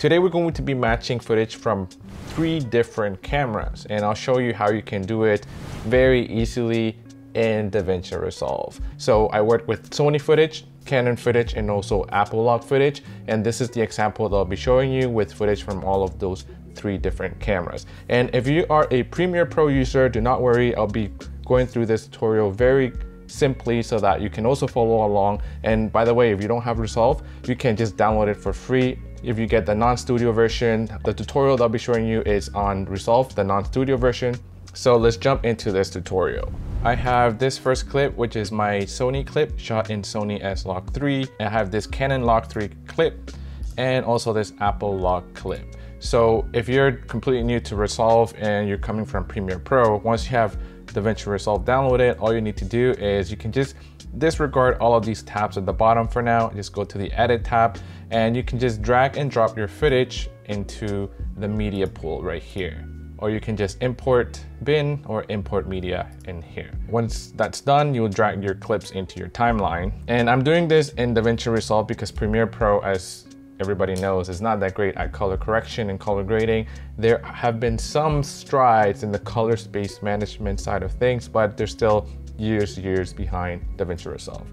Today we're going to be matching footage from 3 different cameras, and I'll show you how you can do it very easily in DaVinci Resolve. So I worked with Sony footage, Canon footage, and also Apple Log footage, and this is the example that I'll be showing you with footage from all of those 3 different cameras. And if you are a Premiere Pro user, do not worry, I'll be going through this tutorial very simply so that you can also follow along. And by the way, if you don't have Resolve, you can just download it for free. If you get the non-studio version, the tutorial that I'll be showing you is on Resolve, the non-studio version. So let's jump into this tutorial. I have this first clip, which is my Sony clip shot in Sony S-Log3. I have this Canon Log 3 clip and also this Apple Log clip. So if you're completely new to Resolve and you're coming from Premiere Pro, once you have DaVinci Resolve downloaded, all you need to do is you can just disregard all of these tabs at the bottom for now. Just go to the Edit tab and you can just drag and drop your footage into the media pool right here. Or you can just import bin or import media in here. Once that's done, you'll drag your clips into your timeline. And I'm doing this in DaVinci Resolve because Premiere Pro, as everybody knows, it's not that great at color correction and color grading. There have been some strides in the color space management side of things, but they're still years behind DaVinci Resolve.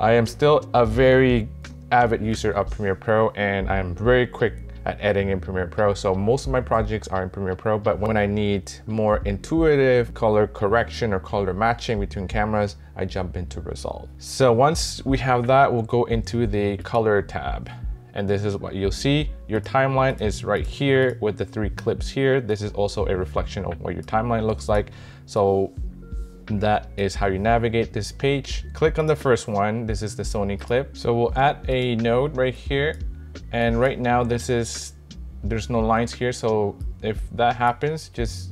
I am still a very avid user of Premiere Pro, and I'm very quick at editing in Premiere Pro, so most of my projects are in Premiere Pro, but when I need more intuitive color correction or color matching between cameras, I jump into Resolve. So once we have that, we'll go into the color tab. And this is what you'll see. Your timeline is right here with the 3 clips here. This is also a reflection of what your timeline looks like. So that is how you navigate this page. Click on the first one. This is the Sony clip. So we'll add a node right here. And right now this is, there's no lines here. So if that happens, just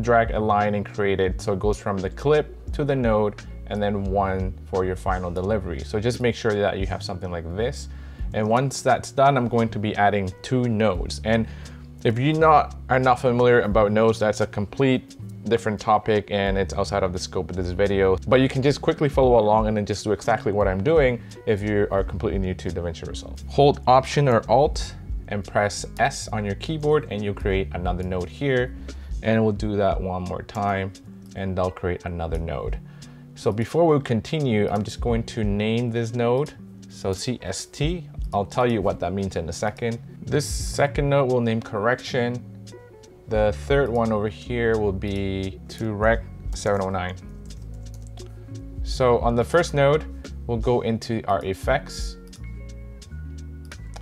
drag a line and create it. So it goes from the clip to the node and then 1 for your final delivery. So just make sure that you have something like this. And once that's done, I'm going to be adding 2 nodes. And if you are not familiar about nodes, that's a complete different topic and it's outside of the scope of this video. But you can just quickly follow along and then just do exactly what I'm doing if you are completely new to DaVinci Resolve. Hold Option or Alt and press S on your keyboard and you'll create another node here. And we'll do that one more time and they'll create another node. So before we continue, I'm just going to name this node. So CST, I'll tell you what that means in a second. This second node will name correction. The third one over here will be to Rec 709. So on the first node, we'll go into our effects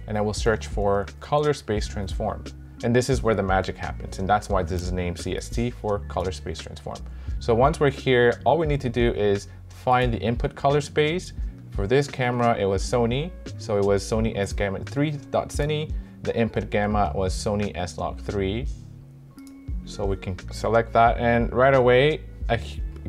and I will search for color space transform. And this is where the magic happens. And that's why this is named CST for color space transform. So once we're here, all we need to do is find the input color space. For this camera, it was Sony. So it was Sony S-Gamut3.cine. The input gamma was Sony S-Log3. So we can select that. And right away, I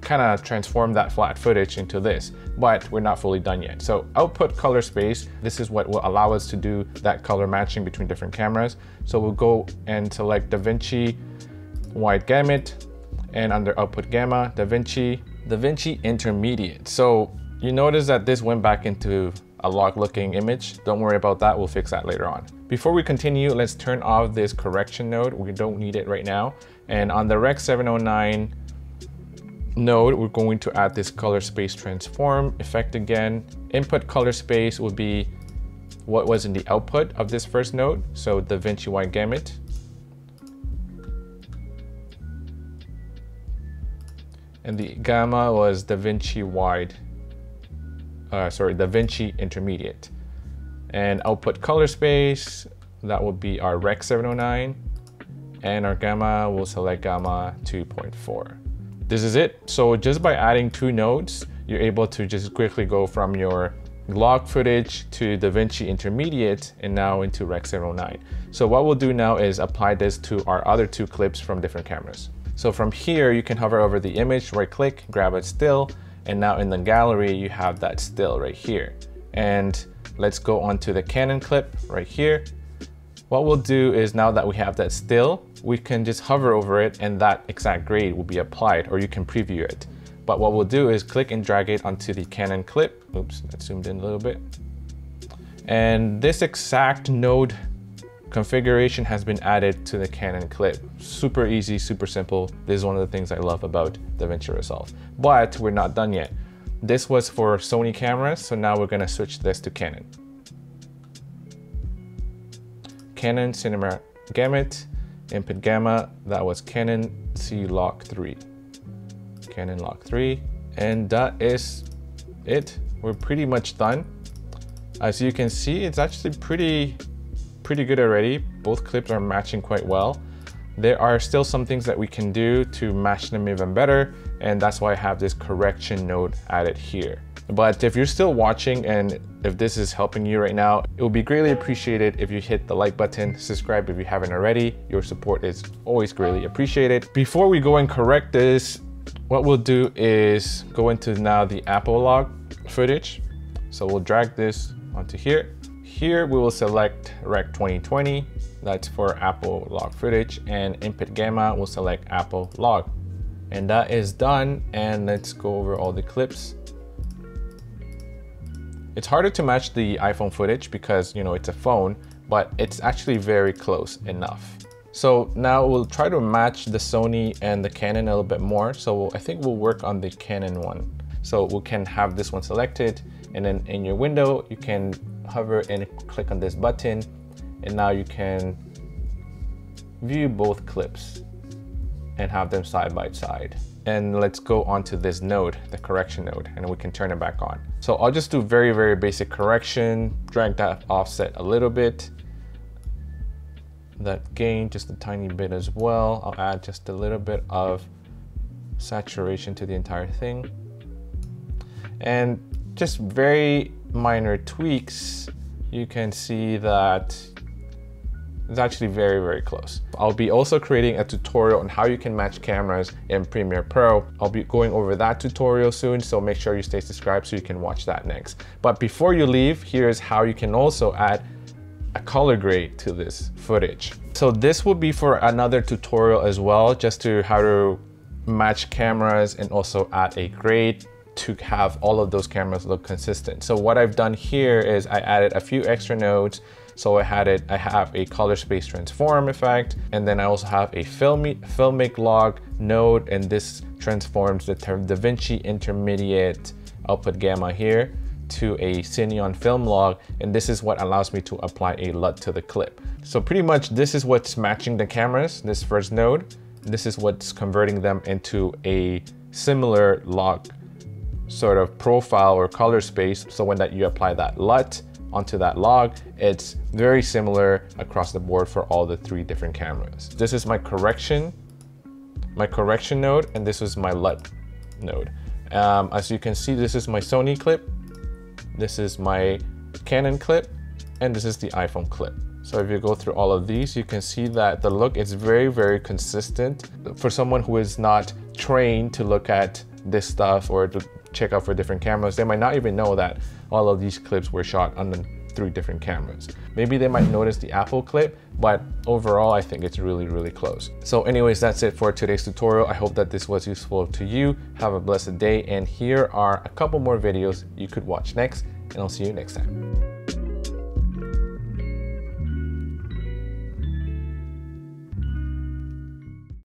kind of transformed that flat footage into this, but we're not fully done yet. So output color space, this is what will allow us to do that color matching between different cameras. So we'll go and select DaVinci Wide Gamut. And under output gamma, DaVinci Intermediate. So you notice that this went back into a log looking image. Don't worry about that, we'll fix that later on. Before we continue, let's turn off this correction node. We don't need it right now. And on the Rec 709 node, we're going to add this color space transform effect again. Input color space will be what was in the output of this first node. So DaVinci Wide Gamut. And the gamma was DaVinci Wide. DaVinci Intermediate. And output color space, that will be our Rec 709. And our gamma, we'll select gamma 2.4. This is it. So just by adding 2 nodes, you're able to just quickly go from your log footage to DaVinci Intermediate and now into Rec 709. So what we'll do now is apply this to our other 2 clips from different cameras. So from here, you can hover over the image, right click, grab a still, and now in the gallery, you have that still right here. And let's go on to the Canon clip right here. What we'll do is now that we have that still, we can just hover over it and that exact grade will be applied, or you can preview it. But what we'll do is click and drag it onto the Canon clip. Oops, that zoomed in a little bit. And this exact node configuration has been added to the Canon clip. Super easy, super simple. This is one of the things I love about DaVinci Resolve. But we're not done yet. This was for Sony cameras, so now we're gonna switch this to Canon. Canon Cinema Gamut, input gamma, that was Canon C Log 3. Canon Log 3, and that is it. We're pretty much done. As you can see, it's actually pretty good already. Both clips are matching quite well. There are still some things that we can do to match them even better, and that's why I have this correction node added here. But if you're still watching and if this is helping you right now, it would be greatly appreciated if you hit the like button, subscribe if you haven't already. Your support is always greatly appreciated. Before we go and correct this, what we'll do is go into now the Apple Log footage. So we'll drag this onto here. Here we will select Rec 2020. That's for Apple Log footage, and input gamma, we'll select Apple Log. And that is done. And let's go over all the clips. It's harder to match the iPhone footage because, you know, it's a phone, but it's actually very close enough. So now we'll try to match the Sony and the Canon a little bit more. So I think we'll work on the Canon one. So we can have this one selected, and then in your window, you can hover and click on this button. And now you can view both clips and have them side by side. And let's go onto this node, the correction node, and we can turn it back on. So I'll just do very, very basic correction, drag that offset a little bit, that gain just a tiny bit as well. I'll add just a little bit of saturation to the entire thing. And just very minor tweaks. You can see that it's actually very, very close. I'll be also creating a tutorial on how you can match cameras in Premiere Pro. I'll be going over that tutorial soon, so make sure you stay subscribed so you can watch that next. But before you leave, here's how you can also add a color grade to this footage. So this will be for another tutorial as well, just to how to match cameras and also add a grade to have all of those cameras look consistent. So what I've done here is I added a few extra nodes. So I have a color space transform effect, and then I also have a filmic log node, and this transforms the DaVinci Intermediate output gamma here to a Cineon film log, and this is what allows me to apply a LUT to the clip. So pretty much this is what's matching the cameras, this first node. This is what's converting them into a similar log sort of profile or color space. So when that you apply that LUT onto that log, it's very similar across the board for all the three different cameras. This is my correction node, and this is my LUT node. As you can see, this is my Sony clip, this is my Canon clip, and this is the iPhone clip. So if you go through all of these, you can see that the look is very, very consistent. For someone who is not trained to look at this stuff or to check out for different cameras, they might not even know that all of these clips were shot on the three different cameras. Maybe they might notice the Apple clip, but overall, I think it's really, really close. So anyways, that's it for today's tutorial. I hope that this was useful to you. Have a blessed day, and here are a couple more videos you could watch next, and I'll see you next time.